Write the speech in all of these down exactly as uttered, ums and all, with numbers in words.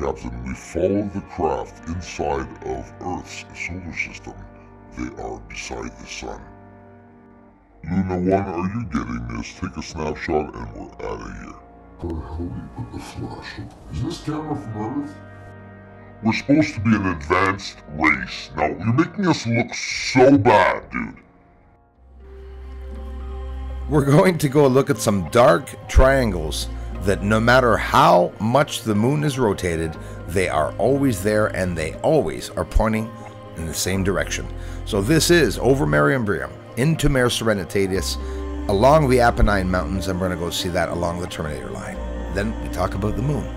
Captain, we follow the craft inside of Earth's solar system. They are beside the sun. Luna One, are you getting this? Take a snapshot and we're out of here. Where the hell you put the flash? Is this camera from Earth? We're supposed to be an advanced race. Now, you're making us look so bad, dude. We're going to go look at some dark triangles that no matter how much the moon is rotated, they are always there and they always are pointing in the same direction. So this is over Mare Imbrium, into Mare Serenitatis, along the Apennine Mountains, and we're going to go see that along the Terminator line. Then we talk about the moon.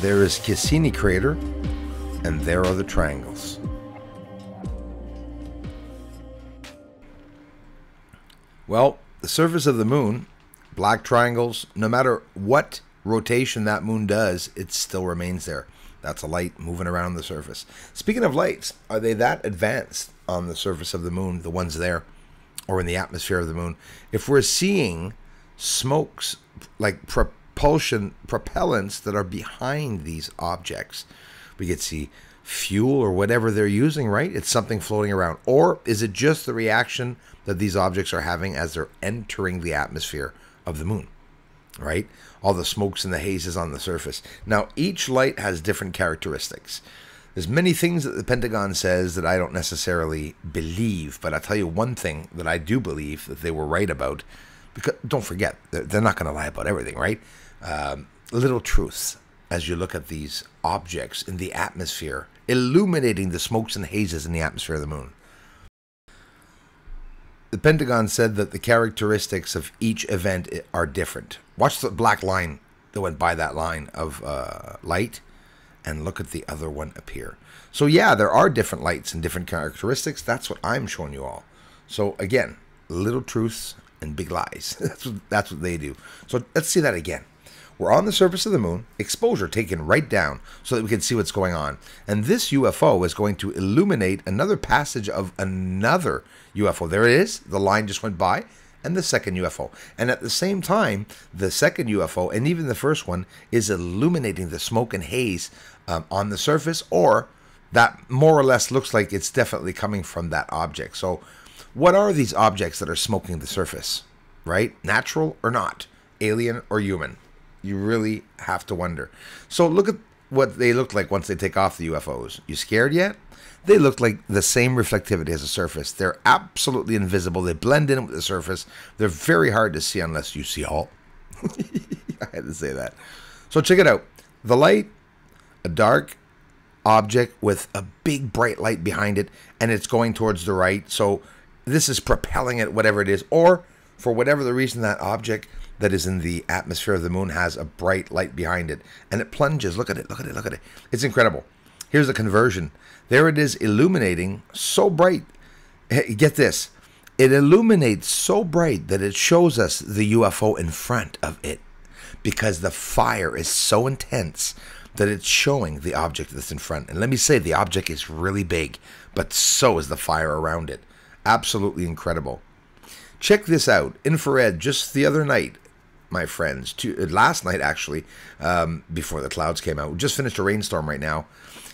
There is Cassini crater, and there are the triangles. Well, the surface of the moon, black triangles, no matter what rotation that moon does, it still remains there. That's a light moving around the surface. Speaking of lights, are they that advanced on the surface of the moon, the ones there, or in the atmosphere of the moon? If we're seeing smokes, like propulsion propellants that are behind these objects, we could see fuel or whatever they're using, right? It's something floating around. Or is it just the reaction that these objects are having as they're entering the atmosphere of the moon, right? All the smokes and the hazes on the surface. Now, each light has different characteristics. There's many things that the Pentagon says that I don't necessarily believe, but I'll tell you one thing that I do believe that they were right about, because don't forget, they're not going to lie about everything, right? Um, little truths as you look at these objects in the atmosphere, illuminating the smokes and hazes in the atmosphere of the moon. The Pentagon said that the characteristics of each event are different. Watch the black line that went by that line of uh, light and look at the other one appear. So yeah, there are different lights and different characteristics. That's what I'm showing you all. So again, little truths and big lies. That's what, that's what they do. So let's see that again. We're on the surface of the moon, exposure taken right down so that we can see what's going on. And this U F O is going to illuminate another passage of another U F O. There it is. The line just went by, and the second U F O. And at the same time, the second U F O, and even the first one, is illuminating the smoke and haze um, on the surface, or that more or less looks like it's definitely coming from that object. So what are these objects that are smoking the surface, right? Natural or not? Alien or human? You really have to wonder. So look at what they look like once they take off the U F Os. You scared yet? They look like the same reflectivity as the surface. They're absolutely invisible. They blend in with the surface. They're very hard to see unless you see all. I had to say that. So check it out. The light, a dark object with a big bright light behind it, and it's going towards the right. So this is propelling it, whatever it is, or for whatever the reason, that object that is in the atmosphere of the moon has a bright light behind it, and it plunges. Look at it, look at it, look at it. It's incredible. Here's the conversion. There it is, illuminating so bright. Hey, get this. It illuminates so bright that it shows us the U F O in front of it, because the fire is so intense that it's showing the object that's in front. And let me say, the object is really big, but so is the fire around it. Absolutely incredible. Check this out. Infrared, just the other night, my friends, to, uh, last night actually, um, before the clouds came out. We just finished a rainstorm right now.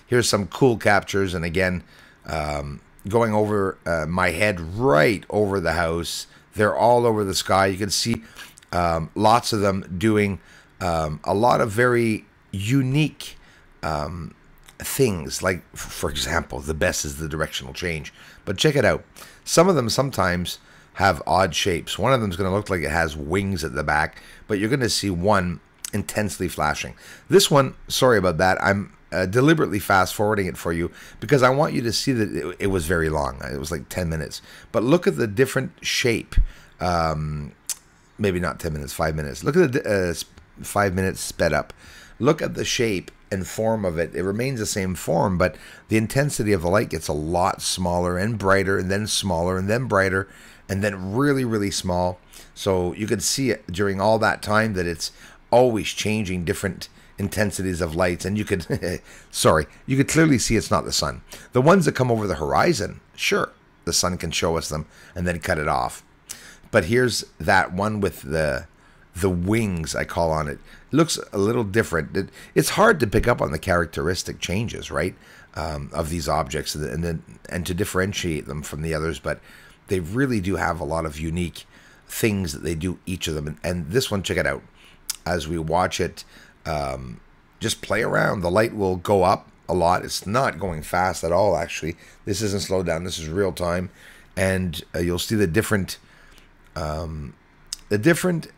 Here's some cool captures, and again, um, going over uh, my head right over the house. They're all over the sky. You can see um, lots of them doing um, a lot of very unique um, things, like, for example, the best is the directional change. But check it out. Some of them sometimes have odd shapes. One of them is going to look like it has wings at the back, but you're going to see one intensely flashing. This one, sorry about that, I'm uh, deliberately fast forwarding it for you because I want you to see that it, it was very long. It was like ten minutes. But look at the different shape. Um, maybe not ten minutes, five minutes. Look at the uh, five minutes sped up. Look at the shape and form of it. It remains the same form, but the intensity of the light gets a lot smaller and brighter, and then smaller and then brighter, and then really, really small. So you could see it during all that time that it's always changing different intensities of lights, and you could, sorry, you could clearly see it's not the sun. The ones that come over the horizon, sure, the sun can show us them and then cut it off. But here's that one with the the wings, I call on it. It looks a little different. It, it's hard to pick up on the characteristic changes, right, um, of these objects, and and, then, and to differentiate them from the others, but they really do have a lot of unique things that they do, each of them. And, and this one, check it out. As we watch it, um, just play around. The light will go up a lot. It's not going fast at all, actually. This isn't slowed down. This is real time. And uh, you'll see the different, um, the different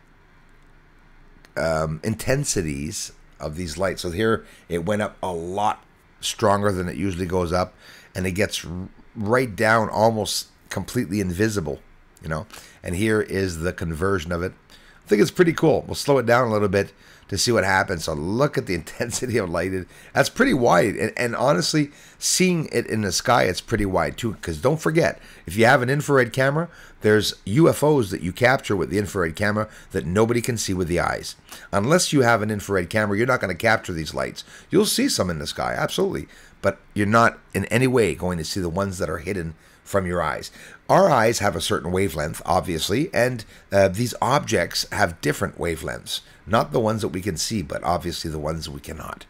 um, intensities of these lights. So here, it went up a lot stronger than it usually goes up. And it gets right down almost completely invisible, you know. And here is the conversion of it. I think it's pretty cool. We'll slow it down a little bit to see what happens. So look at the intensity of light. That's pretty wide, and, and honestly, seeing it in the sky, it's pretty wide too, because don't forget, if you have an infrared camera, there's U F Os that you capture with the infrared camera that nobody can see with the eyes. Unless you have an infrared camera, you're not going to capture these lights. You'll see some in the sky, absolutely, but you're not in any way going to see the ones that are hidden from your eyes. Our eyes have a certain wavelength, obviously, and uh, these objects have different wavelengths. Not the ones that we can see, but obviously the ones we cannot.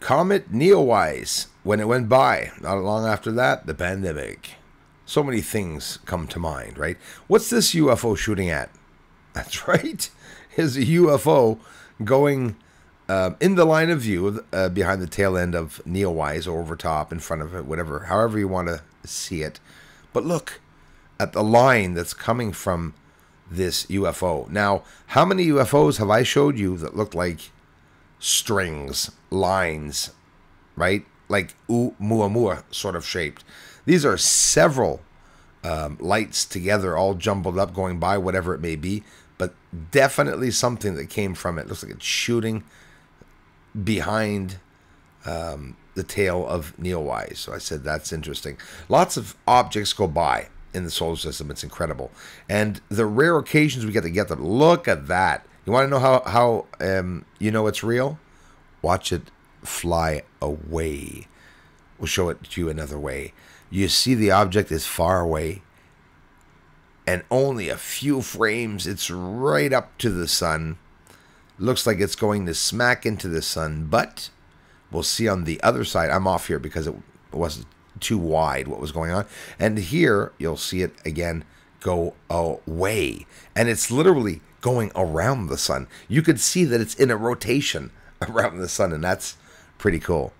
Comet Neowise, when it went by. Not long after that, the pandemic. So many things come to mind, right? What's this U F O shooting at? That's right. Is a U F O going Uh, in the line of view, uh, behind the tail end of Neowise, or over top, in front of it, whatever, however you want to see it. But look at the line that's coming from this U F O. Now, how many U F Os have I showed you that look like strings, lines, right? Like Oumuamua sort of shaped. These are several um, lights together, all jumbled up, going by, whatever it may be. But definitely something that came from it. Looks like it's shooting behind um, the tail of Neowise. So I said, that's interesting. Lots of objects go by in the solar system. It's incredible. And the rare occasions we get to get them. Look at that. You want to know how, how um, you know it's real? Watch it fly away. We'll show it to you another way. You see the object is far away. And only a few frames, it's right up to the sun. Looks like it's going to smack into the sun, but we'll see on the other side. I'm off here because it wasn't too wide what was going on. And here, you'll see it again go away. And it's literally going around the sun. You could see that it's in a rotation around the sun, and that's pretty cool.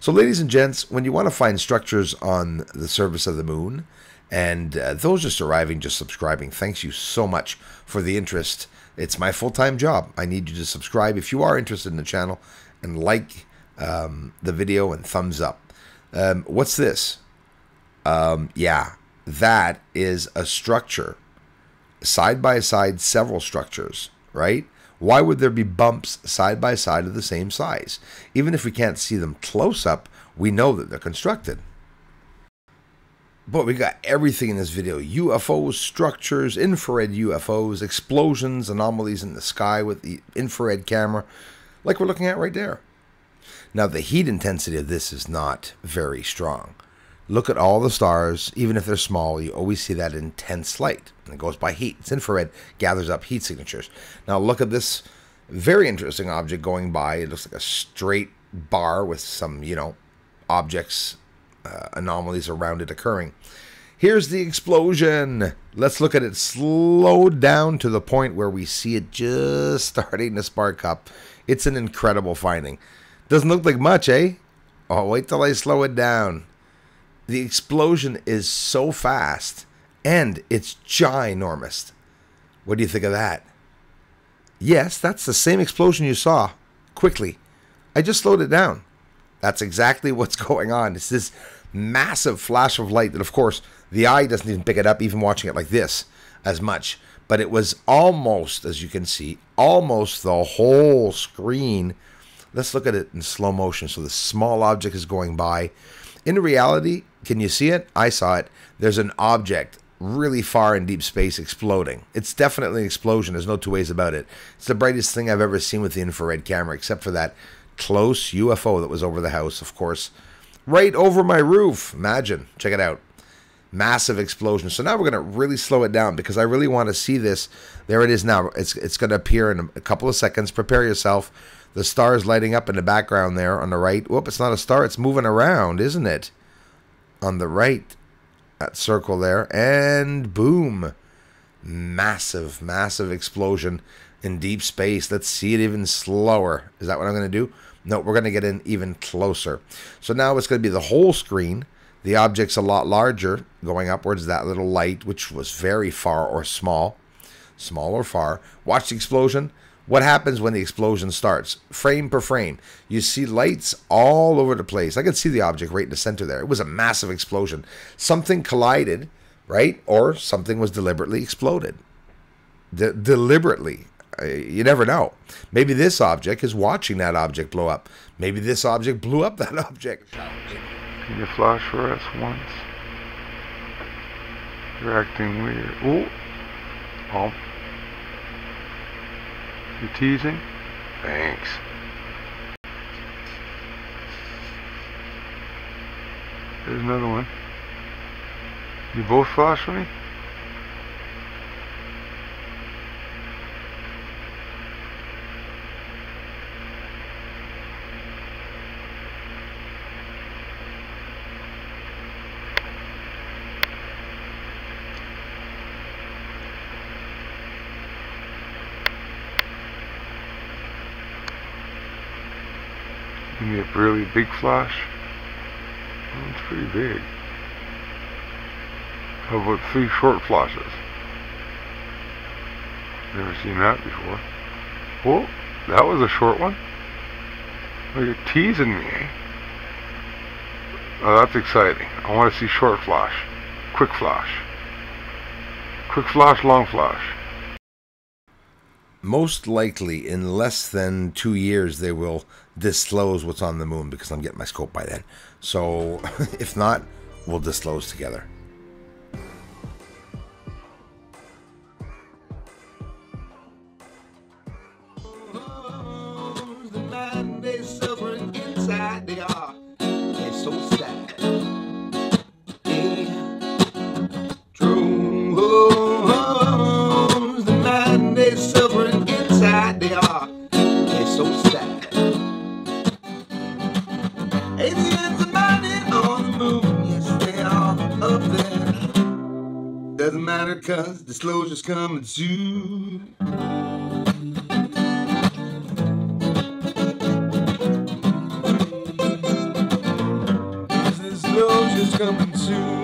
So, ladies and gents, when you want to find structures on the surface of the moon, and uh, those just arriving, just subscribing, thanks you so much for the interest. It's my full-time job. I need you to subscribe if you are interested in the channel, and like um, the video and thumbs up. Um, what's this? Um, yeah, that is a structure. Side by side, several structures, right? Why would there be bumps side by side of the same size? Even if we can't see them close up, we know that they're constructed. But we got everything in this video. U F Os, structures, infrared U F Os, explosions, anomalies in the sky with the infrared camera, like we're looking at right there. Now, the heat intensity of this is not very strong. Look at all the stars. Even if they're small, you always see that intense light. And it goes by heat. It's infrared, gathers up heat signatures. Now, look at this very interesting object going by. It looks like a straight bar with some, you know, objects, Uh, anomalies around it occurring. Here's the explosion. Let's look at it slowed down to the point where we see it just starting to spark up. It's an incredible finding. Doesn't look like much, eh? Oh, wait till I slow it down. The explosion is so fast, and it's ginormous. What do you think of that? Yes, that's the same explosion you saw quickly. I just slowed it down. That's exactly what's going on. It's this massive flash of light that, of course, the eye doesn't even pick it up, even watching it like this, as much. But it was almost, as you can see, almost the whole screen. Let's look at it in slow motion. So the small object is going by. In reality, can you see it? I saw it. There's an object really far in deep space exploding. It's definitely an explosion. There's no two ways about it. It's the brightest thing I've ever seen with the infrared camera, except for that close U F O that was over the house, of course. Right over my roof. Imagine. Check it out. Massive explosion. So now we're going to really slow it down because I really want to see this. There it is now. It's, it's going to appear in a couple of seconds. Prepare yourself. The star is lighting up in the background there on the right. Whoop, it's not a star. It's moving around, isn't it? On the right, that circle there. And boom. Massive, massive explosion in deep space. Let's see it even slower. Is that what I'm going to do? No, we're going to get in even closer. So now it's going to be the whole screen. The object's a lot larger, going upwards, that little light, which was very far or small. Small or far. Watch the explosion. What happens when the explosion starts? Frame per frame. You see lights all over the place. I could see the object right in the center there. It was a massive explosion. Something collided, right? Or something was deliberately exploded. De- deliberately. You never know. Maybe this object is watching that object blow up. Maybe this object blew up that object. Can you flash for us once? You're acting weird. Ooh. Oh. You're teasing? Thanks. There's another one. You both flash for me? Give me a really big flash. Oh, it's pretty big. How about three short flashes? Never seen that before. Whoa, that was a short one. Oh, you're teasing me, eh? Oh, that's exciting. I want to see short flash. Quick flash. Quick flash, long flash. Most likely, in less than two years, they will disclose what's on the moon because I'm getting my scope by then. So, if not, we'll disclose together. Doesn't matter cause disclosure's coming soon. Disclosure's coming soon.